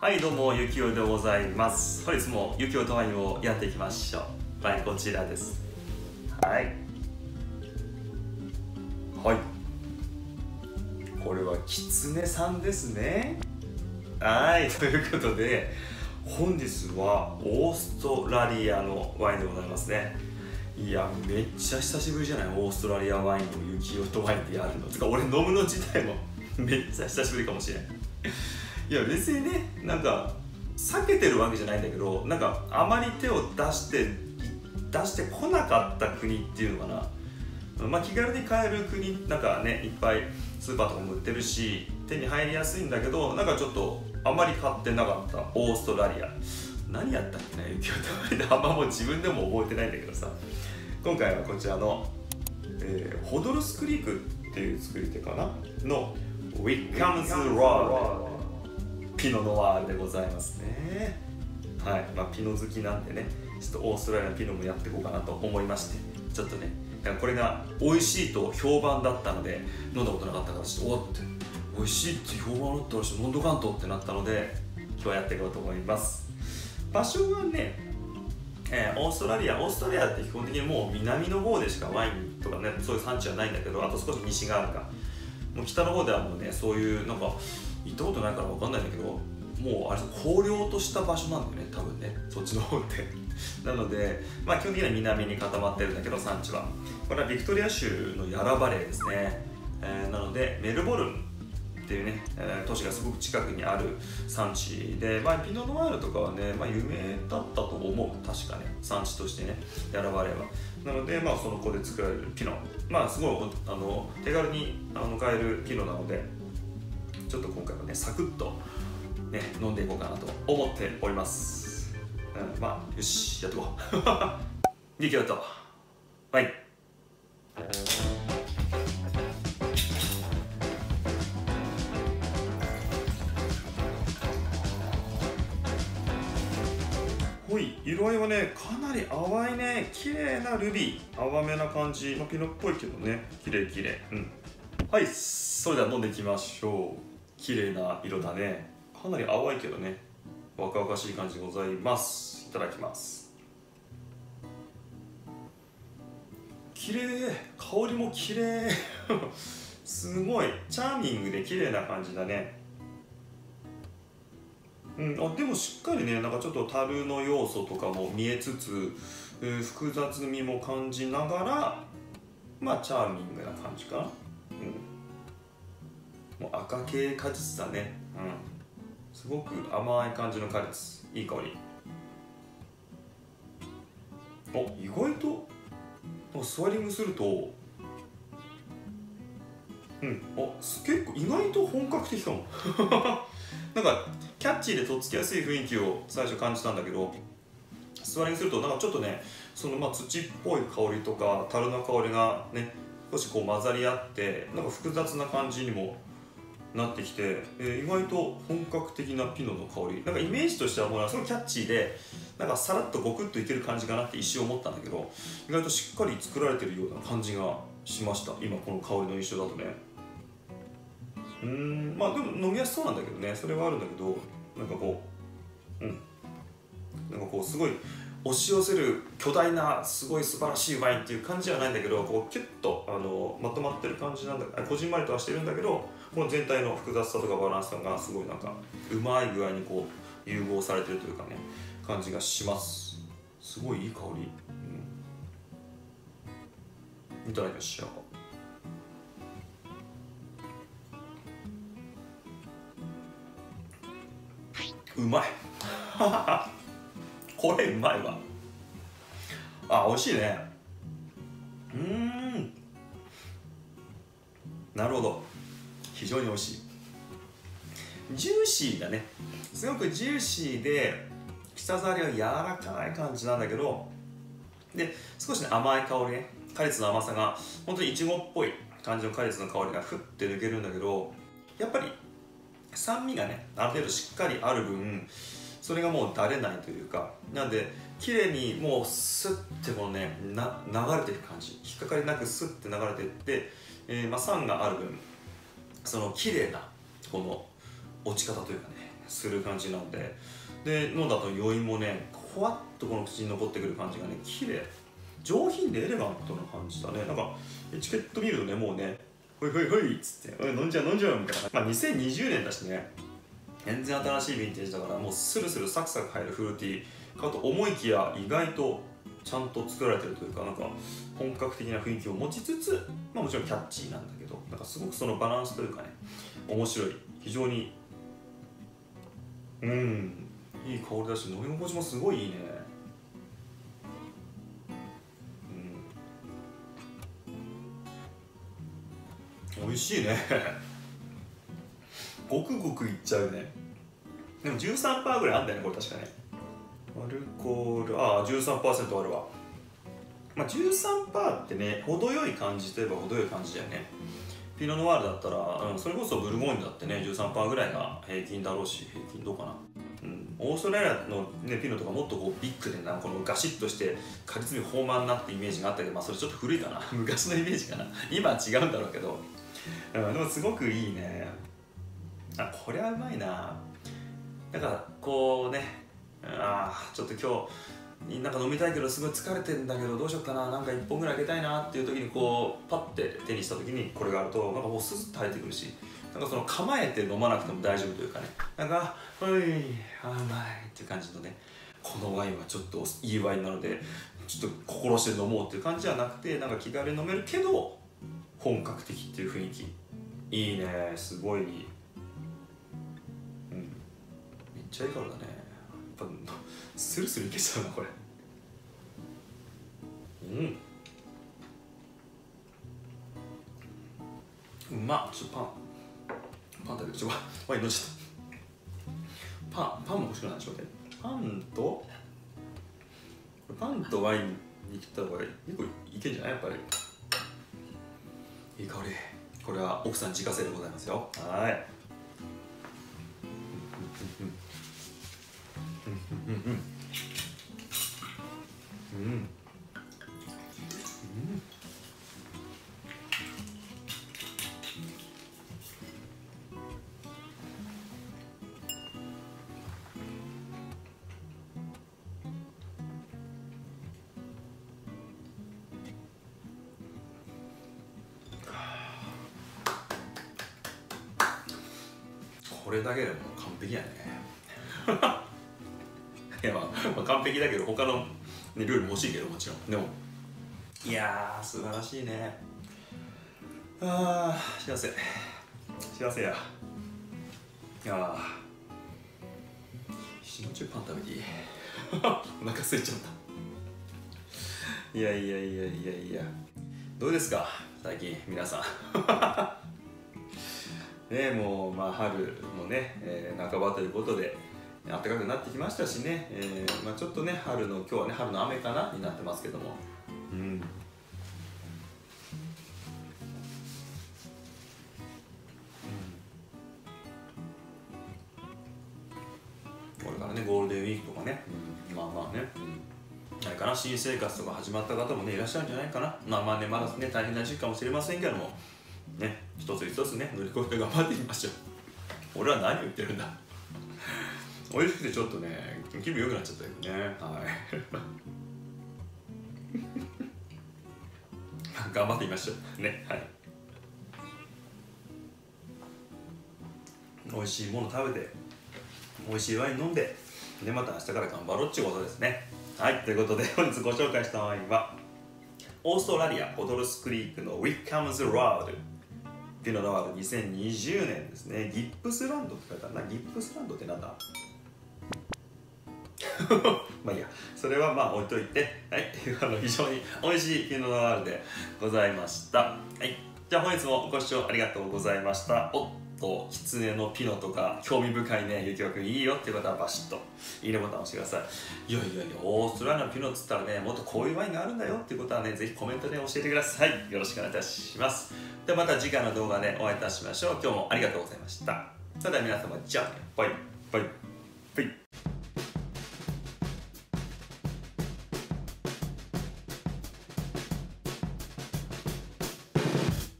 はいどうも、ゆきおでございます。本日もゆきおとワインをやっていきましょう。はい、こちらです。はいはい、これはきつねさんですね。はい、ということで本日はオーストラリアのワインでございますね。いや、めっちゃ久しぶりじゃない？オーストラリアワインをゆきおとワインでやるの。つか俺飲むの自体もめっちゃ久しぶりかもしれない。いや別にね、なんか避けてるわけじゃないんだけど、なんかあまり手を出してこなかった国っていうのかな、まあ、気軽に買える国なんかね、いっぱいスーパーとかも売ってるし手に入りやすいんだけど、なんかちょっとあまり買ってなかったオーストラリア。何やったっけね、雪を食べて、あんまもう自分でも覚えてないんだけどさ、今回はこちらの、ホドルスクリークっていう作り手かなのウィッカムズ・ロードピノノワールでございますね。はい、まあ、ピノ好きなんでね、ちょっとオーストラリアのピノもやっていこうかなと思いまして、ちょっとね、これが美味しいと評判だったので、飲んだことなかったから、ちょっとおって美味しいって評判だったらし飲んどかんとってなったので、今日はやっていこうと思います。場所はね、オーストラリアって基本的にもう南の方でしかワインとかね、そういう産地はないんだけど、あと少し西があるか、もう北の方ではもうね、そういうなんか行ったことないから分かんないんだけど、もうあれ荒涼とした場所なんだよね、多分ね、そっちの方って。なので、まあ、基本的には南に固まってるんだけど、産地はこれはビクトリア州のヤラバレーですね。なのでメルボルンっていうね、都市がすごく近くにある産地で、まあ、ピノノワールとかはね、まあ、有名だったと思う、確かね、産地としてね、ヤラバレーは。なので、まあ、その子で作られるピノ、まあ、すごい手軽に買えるピノなので、ちょっと今回はね、サクッと、ね、飲んでいこうかなと思っております。うん、まあ、よし、やっていこう。ゆきおとワイン。ほい、色合いはね、かなり淡いね、綺麗なルビー、淡めな感じ、まあ、ピノっぽいけどね、綺麗綺麗。うん。はい、それでは飲んでいきましょう。綺麗な色だね。かなり淡いけどね、若々しい感じでございます。いただきます。綺麗、香りも綺麗すごいチャーミングで綺麗な感じだね。うん、あ、でもしっかりね、なんかちょっと樽の要素とかも見えつつ、複雑味も感じながら、まあチャーミングな感じかな。もう赤系果実だね。うん、すごく甘い感じの果実、いい香り。お、意外とスワリングすると、うん、お、結構意外と本格的かもなんかキャッチーでとっつきやすい雰囲気を最初感じたんだけど、スワリングするとなんかちょっとね、そのまあ土っぽい香りとか樽の香りがね、少しこう混ざり合って、なんか複雑な感じにもなってきて、意外と本格的なピノの香り、なんかイメージとしてはもうすごいキャッチーで、なんかさらっとゴクッといける感じかなって一瞬思ったんだけど、意外としっかり作られてるような感じがしました、今この香りの印象だとね。うーん、まあでも飲みやすそうなんだけどね、それはあるんだけど、なんかこう、うん、なんかこうすごい押し寄せる巨大なすごい素晴らしいワインっていう感じではないんだけど、こうキュッとまとまってる感じなんだ、こじんまりとはしてるんだけど、この全体の複雑さとかバランス感がすごいなんかうまい具合にこう融合されてるというかね、感じがします。すごいいい香り、うん、いただきましょう。うまいこれうまいわ。あ、美味しいね。うん、なるほど、非常に美味しい。ジューシーだね、すごくジューシーで舌触りが柔らかい感じなんだけど、で少し、ね、甘い香りね、果実の甘さが本当にイチゴっぽい感じの果実の香りがふって抜けるんだけど、やっぱり酸味がね、ある程度しっかりある分、それがもうだれないというか、なんで綺麗にもうスッてもうね、流れていく感じ、引っかかりなくスッて流れていって、まあ、酸がある分、その綺麗なこの落ち方というかね、する感じなんで、で飲んだ後の余韻もね、ほわっとこの口に残ってくる感じがね、綺麗、上品でエレガントな感じだね。なんかエチケット見るとね、もうね、ほいほいほいっつって、おい飲んじゃう飲んじゃうみたいな。まあ2020年だしね、全然新しいヴィンテージだから、もうスルスルサクサク入るフルーティーかと思いきや、意外とちゃんと作られてるというか、なんか本格的な雰囲気を持ちつつ、まあもちろんキャッチーなんだけど、なんかすごくそのバランスというかね、面白い、非常にいい香りだし、飲み心地もすごいいいね。美味しいねごくごくいっちゃうね。でも 13% ぐらいあんだよね、これ確かね。アルコール、ああ 13% あるわ。まあ 13% ってね、程よい感じといえば程よい感じだよね。ピノノワールだったら、それこそブルゴーニュだってね、13% ぐらいが平均だろうし、平均どうかな。オーストラリアの、ね、ピノとかもっとこうビッグでな、このガシッとしてカリスミ豊満なってイメージがあったけど、まあそれちょっと古いかな昔のイメージかな、今は違うんだろうけど、でもすごくいいね。あ、これはうまいな。なんかこうね、ちょっと今日なんか飲みたいけどすごい疲れてんだけど、どうしよっかな、なんか1本ぐらいあげたいなっていう時にこうパッて手にした時にこれがあると、なんかもうスッと入ってくるし、なんかその構えて飲まなくても大丈夫というかね、なんか「はい甘い」っていう感じのね、このワインはちょっといいワインなのでちょっと心して飲もうっていう感じじゃなくて、なんか気軽に飲めるけど本格的っていう雰囲気、いいね、すごいいい。めっちゃいい香りだね。やっぱスルスルいけちゃうなこれ。うまっ。ちょっとパン食べる。ちょっとワイン飲んじゃった。パンも欲しくないでしょうね。パンとワインに切った方が結構いけんじゃない、やっぱり。いい香り。これは奥さん自家製でございますよ。はい。これだけでも完璧やねいや、まあ完璧だけど他の、ね、ルールも欲しいけど、もちろん。でもいやー、素晴らしいね。幸せ、幸せや。いやー、しのちゅうパン食べていいお腹空いちゃった。いやいやいやいやいや、どうですか最近皆さんね、もうまあ春もね、半ばということで暖かくなってきましたしね、まあちょっとね、春の今日はね、春の雨かなになってますけども、これからねゴールデンウィークとかね、まあね、あれかな、新生活とか始まった方もねいらっしゃるんじゃないかな。まあね、まだね大変な時期かもしれませんけどもね、一つ一つね乗り越えて頑張っていきましょう俺は何を言ってるんだ美味しくてちょっとね気分良くなっちゃったけどね、はい頑張ってみましょうね、はい。美味しいもの食べて、美味しいワイン飲んで、でまた明日から頑張ろうっていうことですね。はい、ということで本日ご紹介したワインはオーストラリアボトルスクリークのウィッカムズ・ラードピノ・ノワール、2020年ですね。ギップスランドって書いてあるな。ギップスランドってなんだまあいいや、それはまあ置いといて、はい、非常に美味しいピノ・ノワールでございました。はい、じゃあ本日もご視聴ありがとうございました。おっと、キツネのピノとか興味深いね、ゆきおくんいいよっていう方はバシッといいねボタン押してください。いや、オーストラリアのピノっつったらね、もっとこういうワインがあるんだよっていうことはね、ぜひコメントで教えてください。よろしくお願いいたします。ではまた次回の動画でお会いいたしましょう。今日もありがとうございました。それでは皆様、じゃあね、バイバイバイ。